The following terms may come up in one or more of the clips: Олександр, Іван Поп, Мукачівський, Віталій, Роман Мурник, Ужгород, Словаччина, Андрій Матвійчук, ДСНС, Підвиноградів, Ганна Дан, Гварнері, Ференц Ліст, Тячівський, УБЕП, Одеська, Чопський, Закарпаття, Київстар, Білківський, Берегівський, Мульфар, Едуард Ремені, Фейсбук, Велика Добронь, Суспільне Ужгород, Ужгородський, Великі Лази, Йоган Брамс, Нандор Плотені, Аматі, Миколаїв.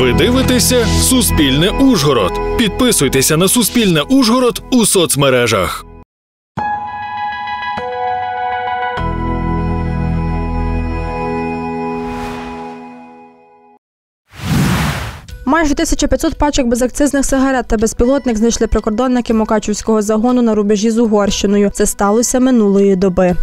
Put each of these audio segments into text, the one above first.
Ви дивитеся «Суспільне Ужгород». Підписуйтеся на «Суспільне Ужгород» у соцмережах. Майже 1500 пачок безакцизних сигарет та безпілотник знайшли прикордонники Мукачівського загону на рубежі з Угорщиною. Це сталося минулої доби.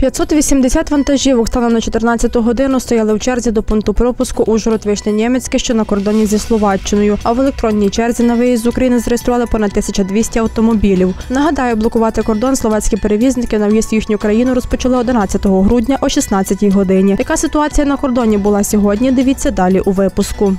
580 вантажівок станом на 14 годину стояли в черзі до пункту пропуску Ужгород-Вишнє-Нємецьке, що на кордоні зі Словаччиною. А в електронній черзі на виїзд з України зареєстрували понад 1200 автомобілів. Нагадаю, блокувати кордон словацькі перевізники на в'їзд в їхню країну розпочали 11 грудня о 16 годині. Яка ситуація на кордоні була сьогодні, дивіться далі у випуску.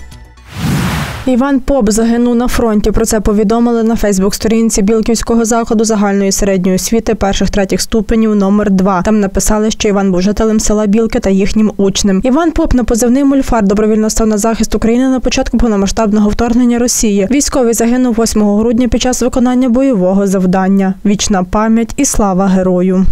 Іван Поп загинув на фронті. Про це повідомили на фейсбук-сторінці Білківського закладу загальної середньої освіти перших-третіх ступенів №2. Там написали, що Іван був жителем села Білки та їхнім учнем. Іван Поп на позивний Мульфар добровільно став на захист України на початку повномасштабного вторгнення Росії. Військовий загинув 8 грудня під час виконання бойового завдання. Вічна пам'ять і слава герою.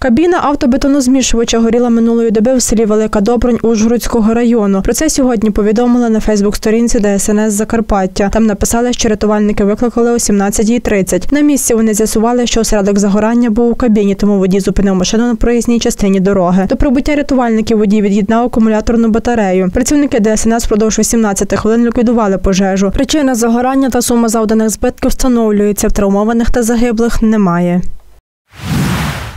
Кабіна автобетонозмішувача горіла минулої доби в селі Велика Добронь Ужгородського району. Про це сьогодні повідомили на фейсбук-сторінці ДСНС Закарпаття. Там написали, що рятувальники викликали о 17:30. На місці вони з'ясували, що осередок загорання був у кабіні, тому водій зупинив машину на проїзній частині дороги. До прибуття рятувальників водій від'єднав акумуляторну батарею. Працівники ДСНС впродовж 18 хвилин ліквідували пожежу. Причина загорання та сума завданих збитків встановлюється. Травмованих та загиблих немає.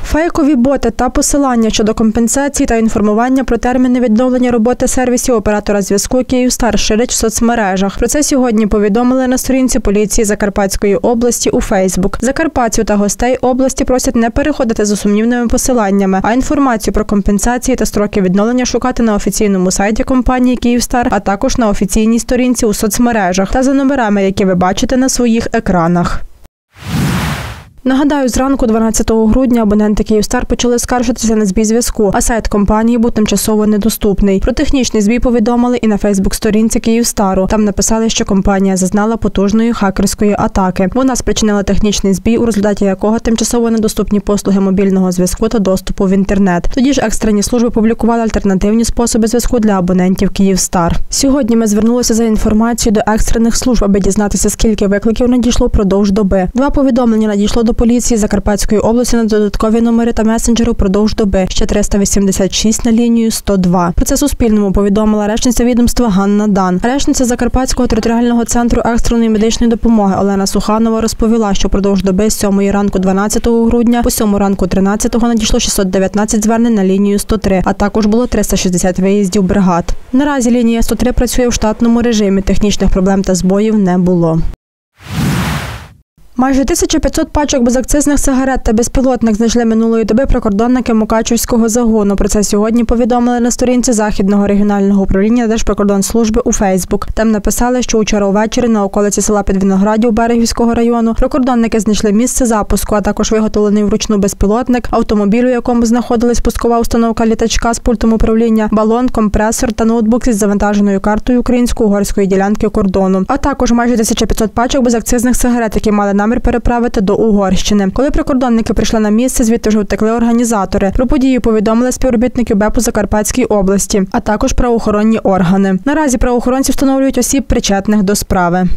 Фейкові боти та посилання щодо компенсації та інформування про терміни відновлення роботи сервісів оператора зв'язку «Київстар» ширить в соцмережах. Про це сьогодні повідомили на сторінці поліції Закарпатської області у Фейсбук. Закарпатців та гостей області просять не переходити за сумнівними посиланнями, а інформацію про компенсації та строки відновлення шукати на офіційному сайті компанії «Київстар», а також на офіційній сторінці у соцмережах та за номерами, які ви бачите на своїх екранах. Нагадаю, зранку 12 грудня абоненти «Київстар» почали скаржитися на збій зв'язку, а сайт компанії був тимчасово недоступний. Про технічний збій повідомили і на фейсбук-сторінці «Київстару». Там написали, що компанія зазнала потужної хакерської атаки. Вона спричинила технічний збій, у результаті якого тимчасово недоступні послуги мобільного зв'язку та доступу в інтернет. Тоді ж екстрені служби публікували альтернативні способи зв'язку для абонентів «Київстар». Сьогодні ми звернулися за інформацією до екстрених служб, аби дізнатися, скільки викликів надійшло впродовж доби. Два повідомлення надійшло до поліції Закарпатської області на додаткові номери та месенджери впродовж доби, ще 386 на лінію 102. Про це Суспільному повідомила речниця відомства Ганна Дан. Речниця Закарпатського територіального центру екстреної медичної допомоги Олена Суханова розповіла, що впродовж доби з 7 ранку 12 грудня по 7 ранку 13 надійшло 619 звернень на лінію 103, а також було 360 виїздів бригад. Наразі лінія 103 працює в штатному режимі, технічних проблем та збоїв не було. Майже 1500 пачок безакцизних сигарет та безпілотник знайшли минулої доби прикордонники Мукачівського загону. Про це сьогодні повідомили на сторінці Західного регіонального управління Держприкордонслужби у Фейсбук. Там написали, що вчора увечері на околиці села Підвиноградів Берегівського району прикордонники знайшли місце запуску, а також виготовлений вручну безпілотник, автомобіль, у якому знаходилась пускова установка літачка з пультом управління, балон, компресор та ноутбук із завантаженою картою українсько-угорської ділянки кордону. А також майже 1500 пачок безакцизних сигарет, які мали намір переправити до Угорщини. Коли прикордонники прийшли на місце, звідти вже втекли організатори. Про подію повідомили співробітники УБЕП у Закарпатській області, а також правоохоронні органи. Наразі правоохоронці встановлюють осіб, причетних до справи.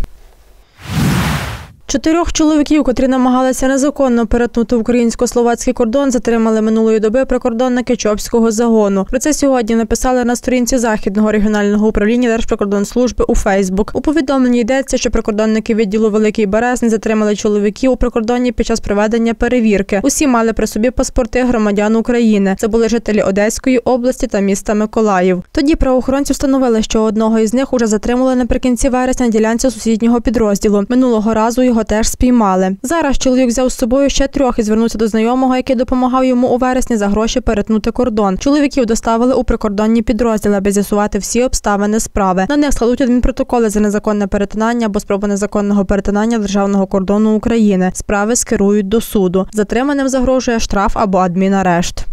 4 чоловіків, котрі намагалися незаконно перетнути українсько-словацький кордон, затримали минулої доби прикордонники Чопського загону. Про це сьогодні написали на сторінці Західного регіонального управління Держприкордонслужби у Фейсбук. У повідомленні йдеться, що прикордонники відділу Великий Березний затримали чоловіків у прикордонні під час проведення перевірки. Усі мали при собі паспорти громадян України. Це були жителі Одеської області та міста Миколаїв. Тоді правоохоронці встановили, що одного із них уже затримали наприкінці вересня на ділянці сусіднього підрозділу. Минулого разу його теж спіймали. Зараз чоловік взяв з собою ще 3 і звернувся до знайомого, який допомагав йому у вересні за гроші перетнути кордон. Чоловіків доставили у прикордонні підрозділи, аби з'ясувати всі обставини справи. На них складуть адмінпротоколи за незаконне перетинання або спробу незаконного перетинання державного кордону України. Справи скерують до суду. Затриманим загрожує штраф або адмінарешт.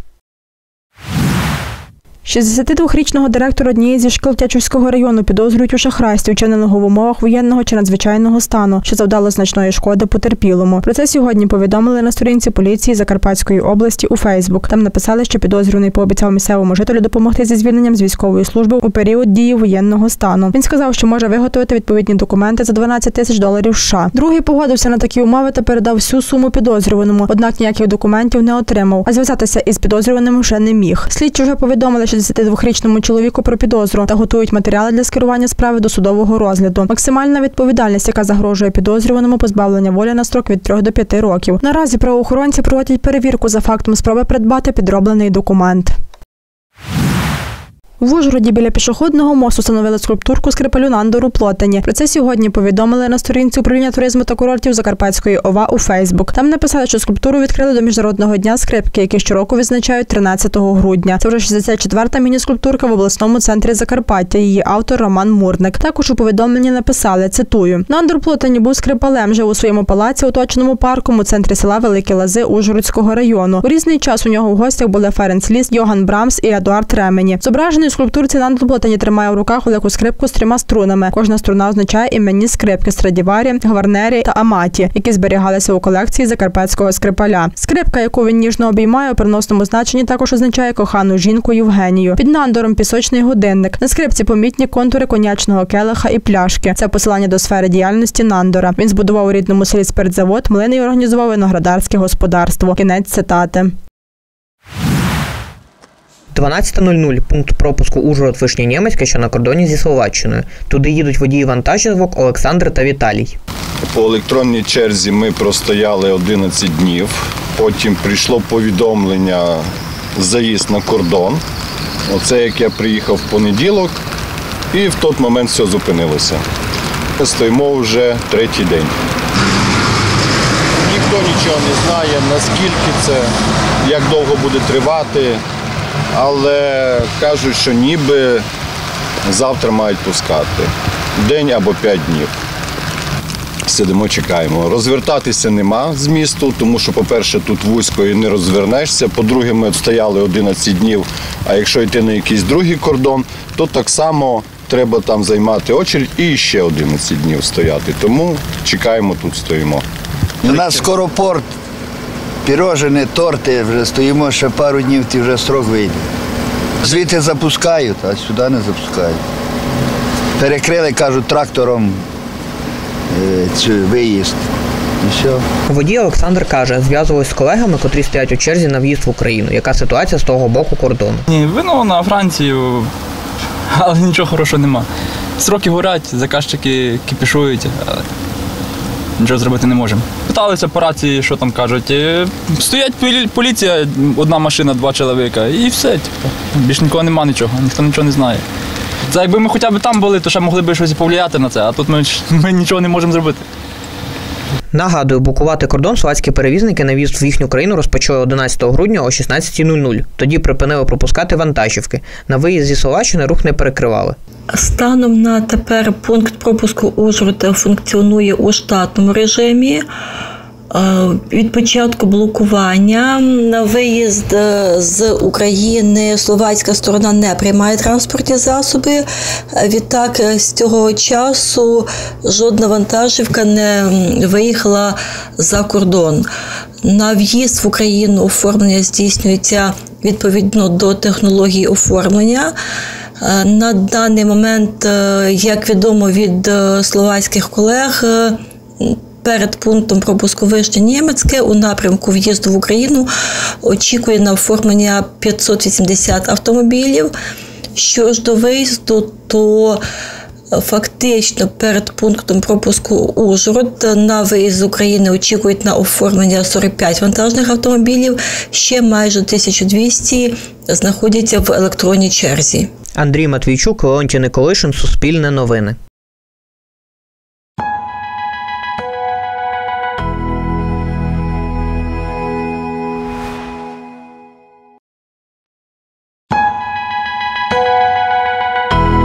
62-річного директора однієї зі шкіл Тячівського району підозрюють у шахрайстві, вчиненого в умовах воєнного чи надзвичайного стану, що завдало значної шкоди потерпілому. Про це сьогодні повідомили на сторінці поліції Закарпатської області у Фейсбук. Там написали, що підозрюваний пообіцяв місцевому жителю допомогти зі звільненням з військової служби у період дії воєнного стану. Він сказав, що може виготовити відповідні документи за $12 тисяч США. Другий погодився на такі умови та передав всю суму підозрюваному, однак ніяких документів не отримав, а зв'язатися із підозрюваним вже не міг. Слідчі вже повідомили 62-річному чоловіку про підозру та готують матеріали для скерування справи до судового розгляду. Максимальна відповідальність, яка загрожує підозрюваному, позбавлення волі на строк від 3 до 5 років. Наразі правоохоронці проводять перевірку за фактом спроби придбати підроблений документ. В Ужгороді біля пішохідного мосту встановили скульптурку скрипалю Нандору Плотені. Про це сьогодні повідомили на сторінці управління туризму та курортів Закарпатської ОВА у Фейсбук. Там написали, що скульптуру відкрили до Міжнародного дня скрипки, який щороку відзначають 13 грудня. Це вже 64-та міні-скульптурка в обласному центрі Закарпаття. Її автор Роман Мурник. Також у повідомленні написали, цитую: «Нандор Плотені був скрипалем, жив у своєму палаці, оточеному парком у центрі села Великі Лази Ужгородського району. У різний час у нього в гостях були Ференц Ліст, Йоган Брамс і Едуард Ремені. Зображений скульптурці Нандор Плотені тримає в руках велику скрипку з 3 струнами. Кожна струна означає іменні скрипки Страдіварі, Гварнері та Аматі, які зберігалися у колекції закарпатського скрипаля. Скрипка, яку він ніжно обіймає, у переносному значенні також означає кохану жінку Євгенію. Під Нандором пісочний годинник. На скрипці помітні контури конячного келиха і пляшки. Це посилання до сфери діяльності Нандора. Він збудував у рідному селі спиртзавод, млин і організував виноградарське господарство». Кінець цитати. 12:00 – пункт пропуску Ужгород-Вишнє-Нємецьке, що на кордоні зі Словаччиною. Туди їдуть водії вантажівок Олександр та Віталій. По електронній черзі ми простояли 11 днів, потім прийшло повідомлення «Заїзд на кордон». Оце як я приїхав в понеділок, і в той момент все зупинилося. Стоїмо вже третій день. Ніхто нічого не знає, наскільки це, як довго буде тривати. Але кажуть, що ніби завтра мають пускати. День або 5 днів. Сидимо, чекаємо. Розвертатися нема змісту, тому що, по-перше, тут вузько і не розвернешся. По-друге, ми стояли 11 днів, а якщо йти на якийсь другий кордон, то так само треба там займати очередь і ще 11 днів стояти. Тому чекаємо, тут стоїмо. У нас скоро порт. Пірожини, торти, вже стоїмо ще пару днів, і вже строк вийде. Звідти запускають, а сюди не запускають. Перекрили, кажуть, трактором цю виїзд. І все. Водій Олександр каже, зв'язувався з колегами, котрі стоять у черзі на в'їзд в Україну. Яка ситуація з того боку кордону? Ні, вино на Францію, але нічого хорошого нема. Строки горять, заказчики кипішують. Нічого зробити не можемо. Питалися по рації, що там кажуть. Стоять поліція, одна машина, 2 чоловіка, і все. Більше нікого нема, нічого, ніхто нічого не знає. Це якби ми хоча б там були, то ще могли б щось повлияти на це, а тут ми нічого не можемо зробити. Нагадую, блокувати кордон словацькі перевізники на в'їзд в їхню країну розпочали 11 грудня о 16:00. Тоді припинили пропускати вантажівки. На виїзд зі Словаччини рух не перекривали. Станом на тепер пункт пропуску Ужгород функціонує у штатному режимі. Від початку блокування на виїзд з України словацька сторона не приймає транспортні засоби. Відтак, з цього часу жодна вантажівка не виїхала за кордон. На в'їзд в Україну оформлення здійснюється відповідно до технології оформлення. На даний момент, як відомо від словацьких колег, перед пунктом пропуску Вишнє-Нємецьке у напрямку в'їзду в Україну очікує на оформлення 580 автомобілів. Що ж до виїзду, то фактично перед пунктом пропуску Ужгород на виїзд з України очікують на оформлення 45 вантажних автомобілів, ще майже 1200 знаходяться в електронній черзі. Андрій Матвійчук, Леонтій Николишин, Суспільне новини.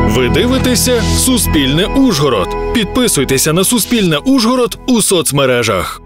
Ви дивитеся «Суспільне Ужгород». Підписуйтеся на «Суспільне Ужгород» у соцмережах.